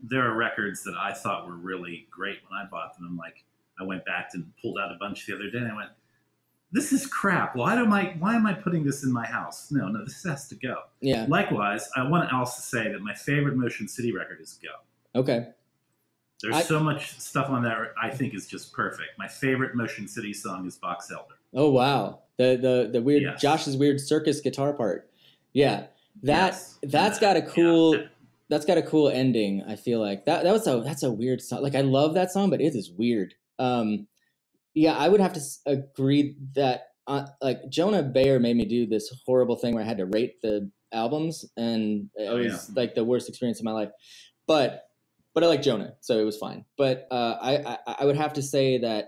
There are records that I thought were really great when I bought them. I'm like, I went back and pulled out a bunch the other day and I went, this is crap. Why am I putting this in my house? No, this has to go. Yeah. Likewise, I want to also say that my favorite Motion City record is Go. Okay. There's so much stuff on that I think is just perfect. My favorite Motion City song is Box Elder. Oh, wow. The weird, yes. Josh's weird circus guitar part. Yeah. That's got a cool ending. I feel like that's a weird song. Like I love that song, but it is weird. Yeah, I would have to agree that like Jonah Bayer made me do this horrible thing where I had to rate the albums, and it was like the worst experience of my life. But I like Jonah, so it was fine. But I would have to say that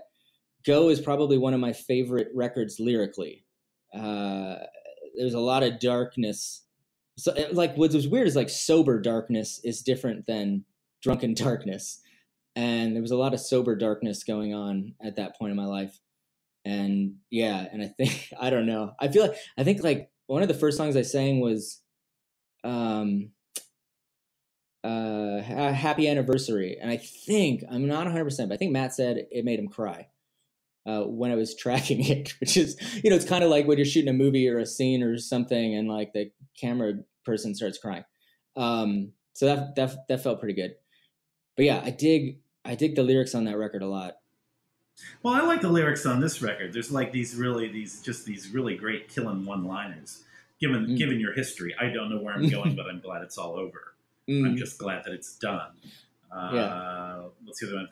Go is probably one of my favorite records lyrically. There's a lot of darkness. So like what's weird is like sober darkness is different than drunken darkness. And there was a lot of sober darkness going on at that point in my life. And yeah, and I think, I don't know. I feel like, I think like one of the first songs I sang was Happy Anniversary. And I think, I'm not 100%, but I think Matt said it made him cry when I was tracking it, which is, you know, it's kind of like when you're shooting a movie or a scene or something and like the camera person starts crying. So that felt pretty good. But yeah, I dig the lyrics on that record a lot. Well, I like the lyrics on this record. There's like these really great killing one-liners. Given your history, I don't know where I'm going, but I'm glad it's all over. I'm just glad that it's done. What's the other one?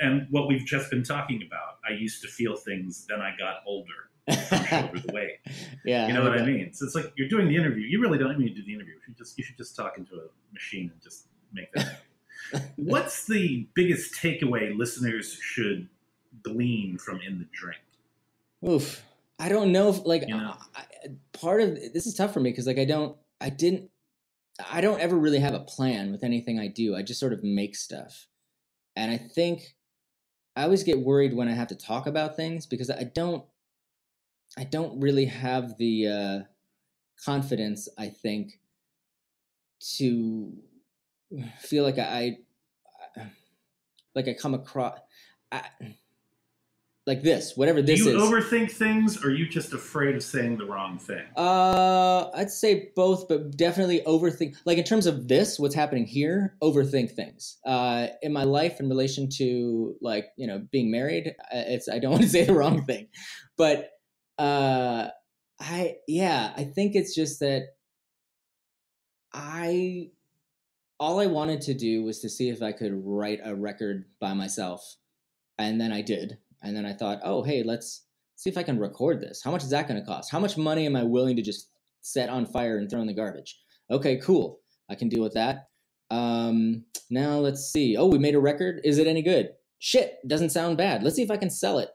And what we've just been talking about. I used to feel things, then I got older. Over the way. Yeah, you know what I mean. So it's like you're doing the interview. You really don't need to do the interview. You should just talk into a machine and just make that. What's the biggest takeaway listeners should glean from In the Drink? Oof. I don't know. Part of this is tough for me because like I don't ever really have a plan with anything I do. I just sort of make stuff. And I think I always get worried when I have to talk about things because I don't I don't really have the confidence, I think, to feel like I come across like this, whatever this is. Do you overthink things, or are you just afraid of saying the wrong thing? I'd say both, but definitely overthink. Like in terms of this, what's happening here, overthink things. In my life, in relation to like, you know, being married, it's, I don't want to say the wrong thing, but I think it's just that all I wanted to do was to see if I could write a record by myself. And then I did. And then I thought, oh, hey, let's see if I can record this. How much is that going to cost? How much money am I willing to just set on fire and throw in the garbage? Okay, cool. I can deal with that. Now let's see. Oh, we made a record. Is it any good? Shit, doesn't sound bad. Let's see if I can sell it.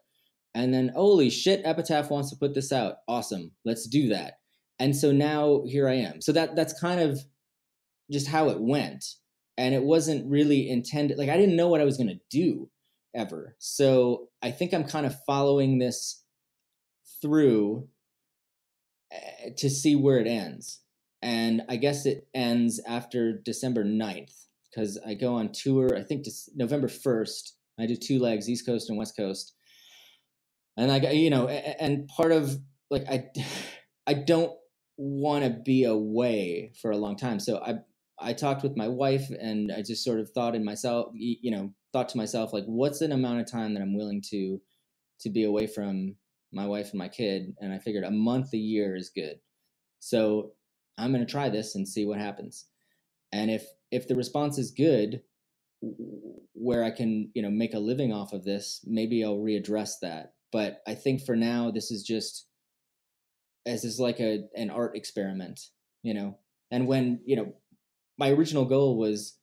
And then, holy shit, Epitaph wants to put this out. Awesome. Let's do that. And so now here I am. So that's kind of just how it went. And it wasn't really intended. Like, I didn't know what I was going to do ever. So I think I'm kind of following this through to see where it ends. And I guess it ends after December 9th because I go on tour, I think November 1st. I do 2 legs, East Coast and West Coast. And and part of like, I don't want to be away for a long time. So I talked with my wife and I just sort of thought to myself, like, what's an amount of time that I'm willing to be away from my wife and my kid? And I figured a month a year is good. So I'm going to try this and see what happens. And if the response is good, where I can, make a living off of this, maybe I'll readdress that. But I think for now, this is just like an art experiment, and when, my original goal was,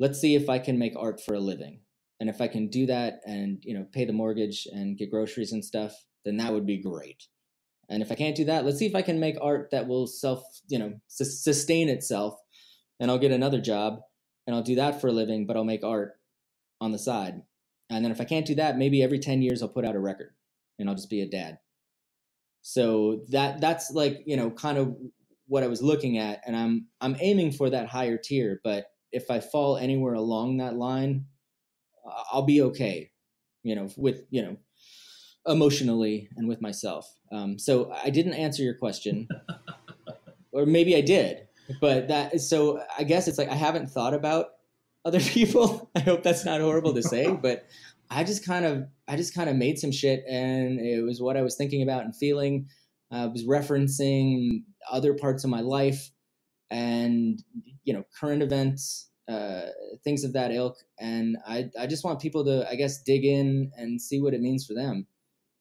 let's see if I can make art for a living. And if I can do that and, pay the mortgage and get groceries and stuff, then that would be great. And if I can't do that, let's see if I can make art that will sustain itself, and I'll get another job and I'll do that for a living, but I'll make art on the side. And then if I can't do that, maybe every 10 years I'll put out a record and I'll just be a dad. So that's like, kind of what I was looking at, and I'm aiming for that higher tier, but if I fall anywhere along that line, I'll be okay, with, emotionally and with myself. So I didn't answer your question, or maybe I did, but so I guess it's like, I haven't thought about other people. I hope that's not horrible to say, but I just kind of made some shit, and it was what I was thinking about and feeling. I was referencing other parts of my life and, current events, things of that ilk. And I just want people to, I guess, dig in and see what it means for them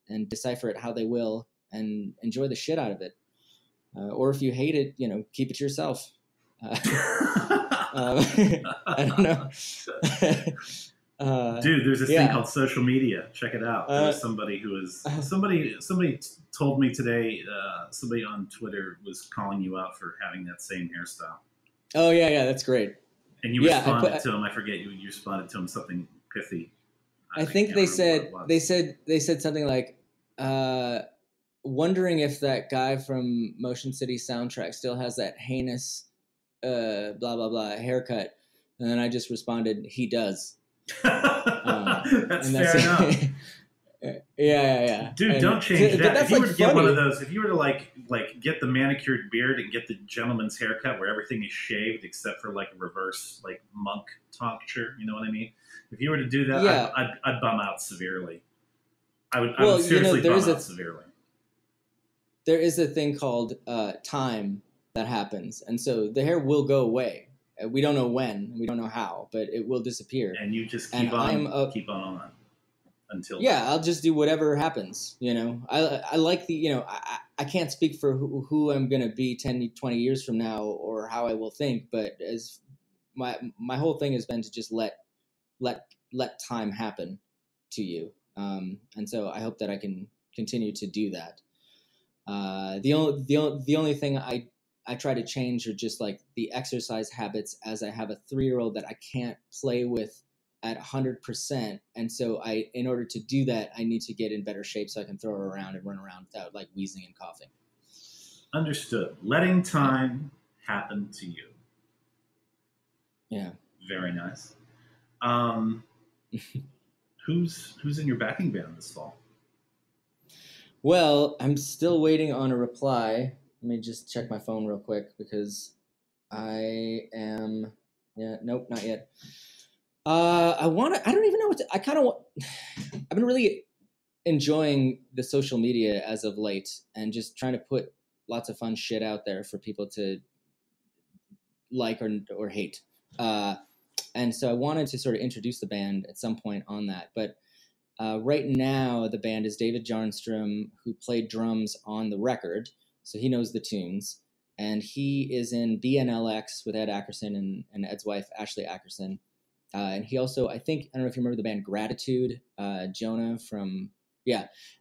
and decipher it how they will and enjoy the shit out of it. Or if you hate it, keep it yourself. I don't know. Dude, there's this thing called social media. Check it out. There was somebody who was somebody told me today. Somebody on Twitter was calling you out for having that same hairstyle. Oh yeah, that's great. And you responded to him. I forget you responded to him something pithy. I think they said something like, "Wondering if that guy from Motion City Soundtrack still has that heinous blah blah blah haircut." And then I just responded, "He does." That's fair enough. yeah. Dude, and don't change that. If you were to get one of those, if you were to like get the manicured beard and get the gentleman's haircut where everything is shaved except for like a reverse like monk tonsure, you know what I mean? If you were to do that, yeah. I'd bum out severely. I would seriously bum out severely. There is a thing called time that happens, and so the hair will go away. We don't know when, we don't know how, but it will disappear. And you just keep on until. Yeah, then. I'll just do whatever happens. I like the, I can't speak for who I'm going to be 10, 20 years from now or how I will think. But as my whole thing has been to just let time happen to you. And so I hope that I can continue to do that. The only thing I try to change are just like the exercise habits, as I have a 3-year-old that I can't play with at 100%. And so I, in order to do that, I need to get in better shape so I can throw her around and run around without like wheezing and coughing. Understood. Letting time happen to you. Yeah. Very nice. Who's in your backing band this fall? Well, I'm still waiting on a reply. Let me just check my phone real quick because I am, yeah, nope, not yet. I don't even know what to, I've been really enjoying the social media as of late and just trying to put lots of fun shit out there for people to like or hate. And so I wanted to sort of introduce the band at some point on that. But right now, the band is David Jarnstrom, who played drums on the record. So he knows the tunes. And he is in BNLX with Ed Ackerson and Ed's wife, Ashley Ackerson. And he also, I don't know if you remember the band Gratitude, Jonah from, he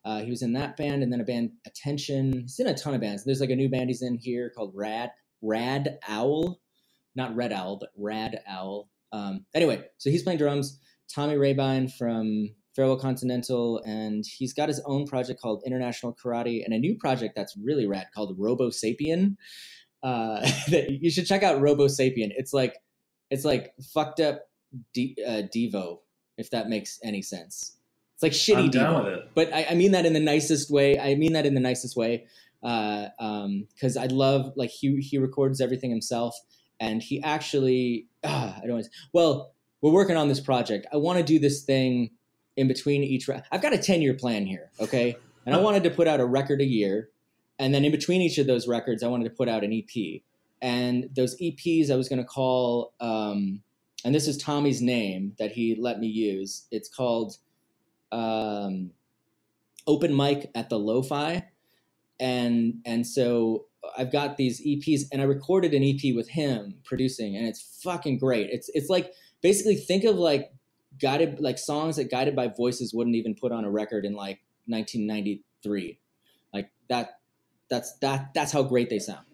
was in that band. And then a band, Attention. He's in a ton of bands. There's like a new band he's in here called Rad Owl. Not Red Owl, but Rad Owl. Anyway, so he's playing drums. Tommy Rabine from Farewell Continental, and he's got his own project called International Karate, and a new project that's really rad called Robo Sapien. That you should check out Robo Sapien. It's like fucked up Devo, if that makes any sense. It's like shitty Devo, but I mean that in the nicest way. Because I love like he records everything himself. And he actually, we're working on this project. I want to do this thing in between each. I've got a 10-year plan here, okay? And I wanted to put out a record a year. And then in between each of those records, I wanted to put out an EP. And those EPs I was going to call, and this is Tommy's name that he let me use. It's called Open Mic at the Lo-Fi. And so I've got these EPs, and I recorded an EP with him producing, and it's fucking great. It's like basically think of like guided like songs that Guided by Voices wouldn't even put on a record in like 1993, like that's how great they sound.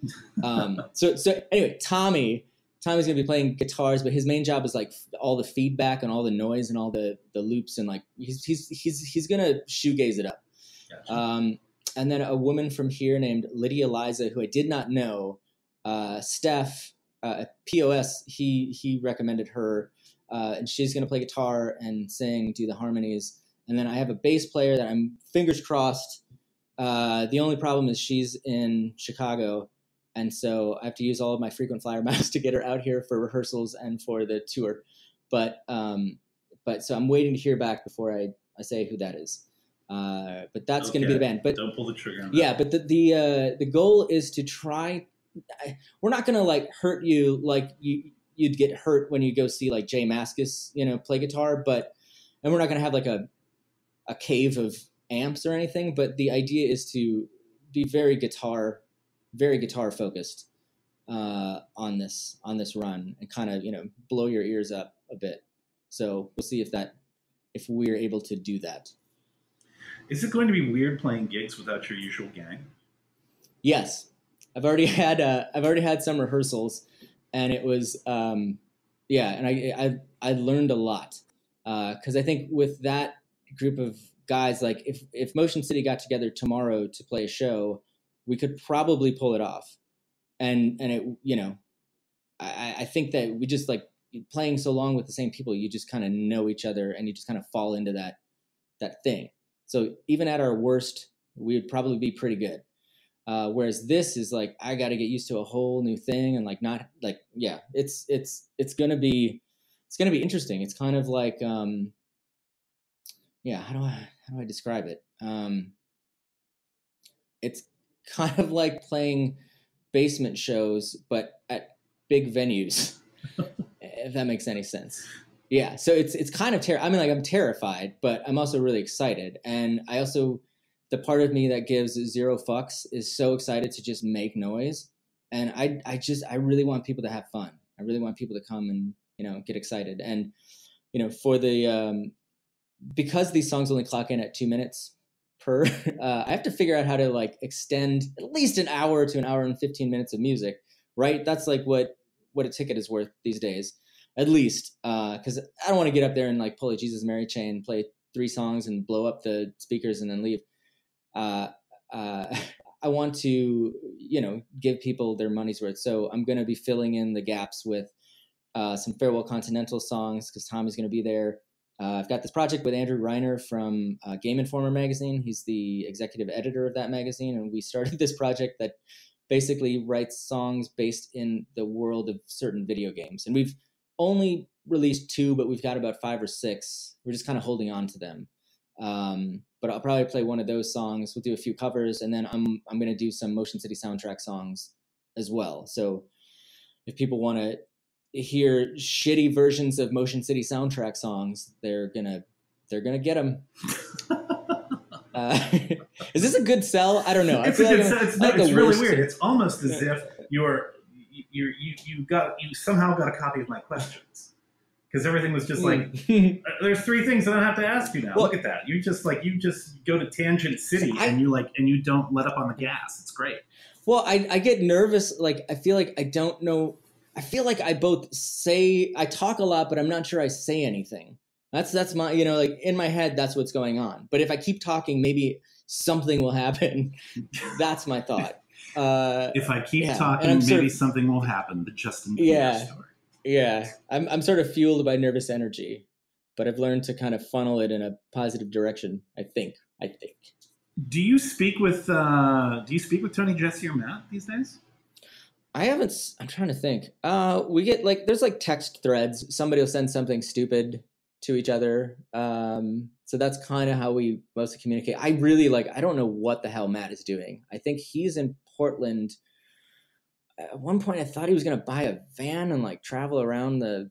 So anyway, Tommy's gonna be playing guitars, but his main job is like all the feedback and all the noise and all the loops, and like he's gonna shoegaze it up. Gotcha. And then a woman from here named Lydia Liza, who I did not know, Steph, POS, he recommended her. And she's going to play guitar and sing, do the harmonies. And then I have a bass player that I'm fingers crossed. The only problem is she's in Chicago. And so I have to use all of my frequent flyer miles to get her out here for rehearsals and for the tour. But so I'm waiting to hear back before I say who that is. But that's okay. Going to be the band. But don't pull the trigger on that. Yeah, but the goal is to try. We're not going to like hurt you like you'd get hurt when you go see like Jay Mascis, play guitar. And we're not going to have like a cave of amps or anything. But the idea is to be very guitar focused on this run and kind of blow your ears up a bit. So we'll see if we're able to do that. Is it going to be weird playing gigs without your usual gang? Yes, I've already had some rehearsals, and it was and I learned a lot because I think with that group of guys, like if Motion City got together tomorrow to play a show, we could probably pull it off, and it I think that we just like playing so long with the same people, you just kind of know each other and you just kind of fall into that thing. So even at our worst, we would probably be pretty good. Whereas this is like, I got to get used to a whole new thing and like, not like, yeah, it's going to be interesting. It's kind of like, how do I describe it? It's kind of like playing basement shows, but at big venues, if that makes any sense. Yeah, so it's kind of terrifying. I mean, like, I'm terrified, but I'm also really excited. And I also, the part of me that gives zero fucks is so excited to just make noise. And I really want people to have fun. I really want people to come and, get excited. And, for the, because these songs only clock in at 2 minutes per, I have to figure out how to, like, extend at least an hour to an hour and 15 minutes of music, right? That's, like, what a ticket is worth these days. at least, because I don't want to get up there and like pull a Jesus Mary chain, play 3 songs and blow up the speakers and then leave. I want to, you know, give people their money's worth. So I'm going to be filling in the gaps with some Farewell Continental songs because Tommy's going to be there. I've got this project with Andrew Reiner from Game Informer magazine. He's the executive editor of that magazine. And we started this project that basically writes songs based in the world of certain video games. And we've only released 2, but we've got about 5 or 6. We're just kind of holding on to them. But I'll probably play one of those songs. We'll do a few covers, and then I'm going to do some Motion City Soundtrack songs as well. So if people want to hear shitty versions of Motion City Soundtrack songs, they're gonna get them. Is this a good sell? I don't know. It's, I feel like it's, like it's really weird. It's almost as if you somehow got a copy of my questions. Because everything was just like, there's 3 things that I have to ask you now. Well, look at that. You just go to Tangent City and you don't let up on the gas. It's great. Well, I get nervous. Like, I feel like I don't know. I feel like I talk a lot, but I'm not sure I say anything. That's my, you know, like in my head, that's what's going on. But if I keep talking, maybe something will happen. That's my thought. If I keep talking, maybe something will happen. The Justin Pierre story. Yeah, I'm sort of fueled by nervous energy, but I've learned to kind of funnel it in a positive direction. I think. Do you speak with Tony, Jesse, or Matt these days? I haven't. I'm trying to think. We get there's text threads. Somebody will send something stupid to each other. So that's kind of how we mostly communicate. I really I don't know what the hell Matt is doing. I think he's in Portland. At one point, I thought he was going to buy a van and travel around the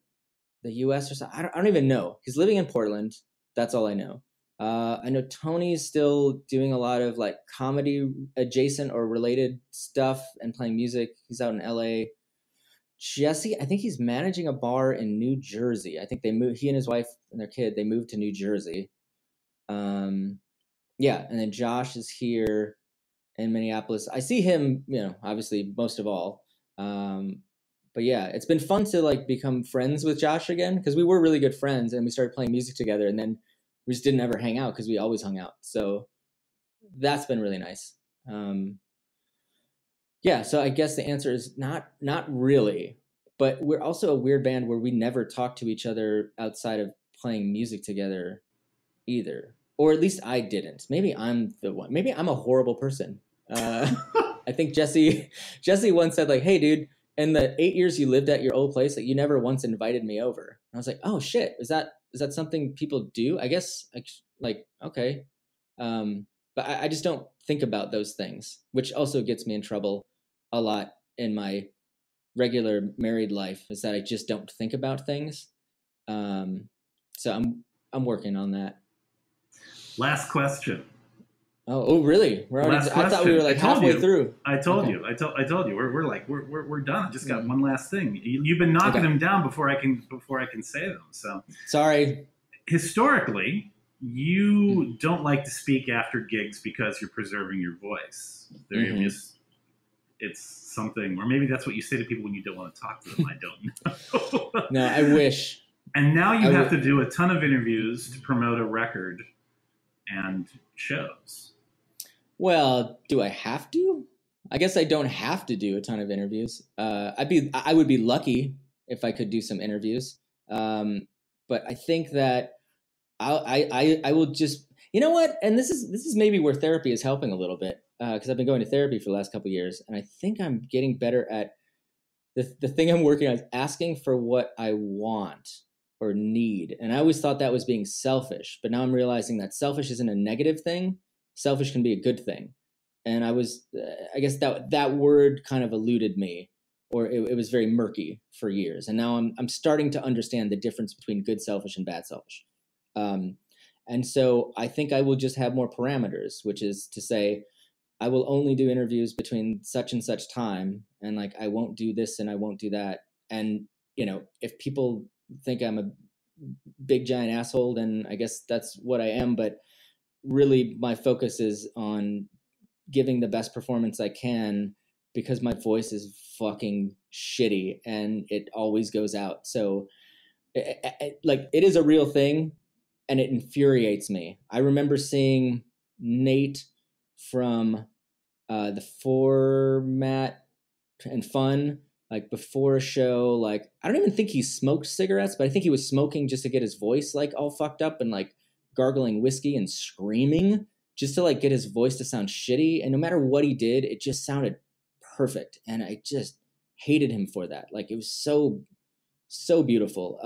U.S. or something. I don't even know. He's living in Portland. That's all I know. I know Tony's still doing a lot of comedy adjacent or related stuff and playing music. He's out in L.A. Jesse, I think he's managing a bar in New Jersey. I think they moved. He and his wife and their kid, they moved to New Jersey. Yeah, and then Josh is here in Minneapolis. I see him, obviously most of all. But yeah, it's been fun to become friends with Josh again, because we were really good friends and we started playing music together, and then we just didn't ever hang out because we always hung out. So that's been really nice. Yeah, so I guess the answer is not really, but we're also a weird band where we never talk to each other outside of playing music together either. Or at least I didn't. Maybe I'm the one. Maybe I'm a horrible person. I think Jesse once said, hey, dude, in the 8 years you lived at your old place, you never once invited me over. And I was like, oh, shit. Is that something people do? I guess, okay. But I just don't think about those things, which also gets me in trouble a lot in my regular married life, is that I just don't think about things. So I'm working on that. Last question. Oh, really? We're already. I thought we were halfway through. I told you. We're done. I just got one last thing. You've been knocking them down before I can say them. So sorry. Historically, you don't like to speak after gigs because you're preserving your voice. It's something, or maybe that's what you say to people when you don't want to talk to them. I don't know. No, I wish. And now you have to do a ton of interviews to promote a record and shows. Well, do I have to? I guess I don't have to do a ton of interviews. I would be lucky if I could do some interviews. But I think that I will just, you know what? And this is maybe where therapy is helping a little bit, because I've been going to therapy for the last couple of years, and I think I'm getting better at the thing I'm working on is asking for what I want or need. And I always thought that was being selfish, but now I'm realizing that selfish isn't a negative thing. Selfish can be a good thing. And I was, I guess that word kind of eluded me, or it was very murky for years. And now I'm starting to understand the difference between good selfish and bad selfish. And so I think I will just have more parameters, which is to say, I will only do interviews between such and such time. And I won't do this and I won't do that. And, if people think I'm a big giant asshole, then I guess that's what I am. But really my focus is on giving the best performance I can, because my voice is fucking shitty and it always goes out. So Like, it is a real thing, and it infuriates me. I remember seeing Nate from the Format and Fun, like, before a show. Like, I don't even think he smoked cigarettes, but I think he was smoking just to get his voice, like, all fucked up and, like, gargling whiskey and screaming just to, like, get his voice to sound shitty. And no matter what he did, it just sounded perfect. And I just hated him for that. Like, it was so beautiful.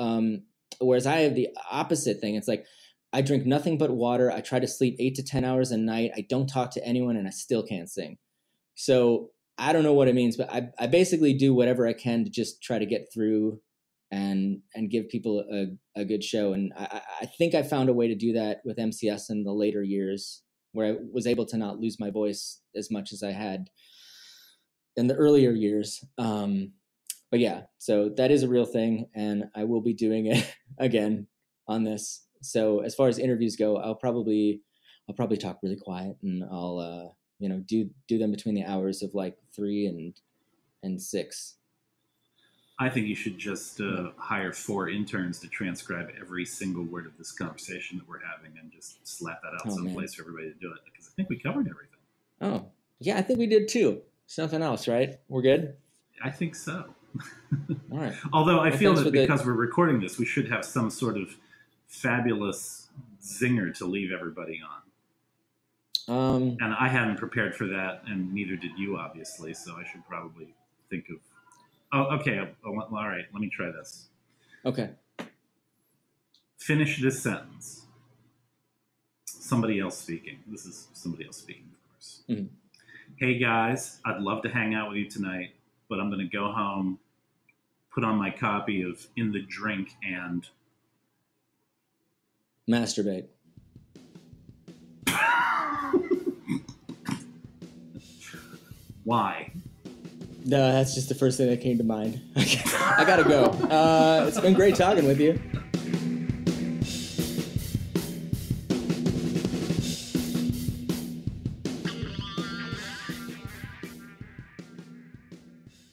Whereas I have the opposite thing. It's like, I drink nothing but water. I try to sleep 8 to 10 hours a night. I don't talk to anyone, and I still can't sing. So I don't know what it means, but I basically do whatever I can to just try to get through and give people a good show. And I think I found a way to do that with MCS in the later years, where I was able to not lose my voice as much as I had in the earlier years. But yeah, so that is a real thing, and I will be doing it again on this. So as far as interviews go, I'll probably talk really quiet, and I'll do them between the hours of like 3 and 6. I think you should just hire 4 interns to transcribe every single word of this conversation that we're having, and just slap that out someplace for everybody to do it, because I think we covered everything. Oh yeah, I think we did too. Something else, right? We're good. I think so. All right. Although I feel that because we're recording this, we should have some sort of fabulous zinger to leave everybody on. And I hadn't prepared for that, and neither did you, obviously. So I should probably think of. Oh, okay. All right. Let me try this. Okay. Finish this sentence. Somebody else speaking. This is somebody else speaking, of course. Mm-hmm. Hey guys, I'd love to hang out with you tonight, but I'm going to go home, put on my copy of In the Drink, and masturbate. Why? No, that's just the first thing that came to mind. I gotta go. It's been great talking with you.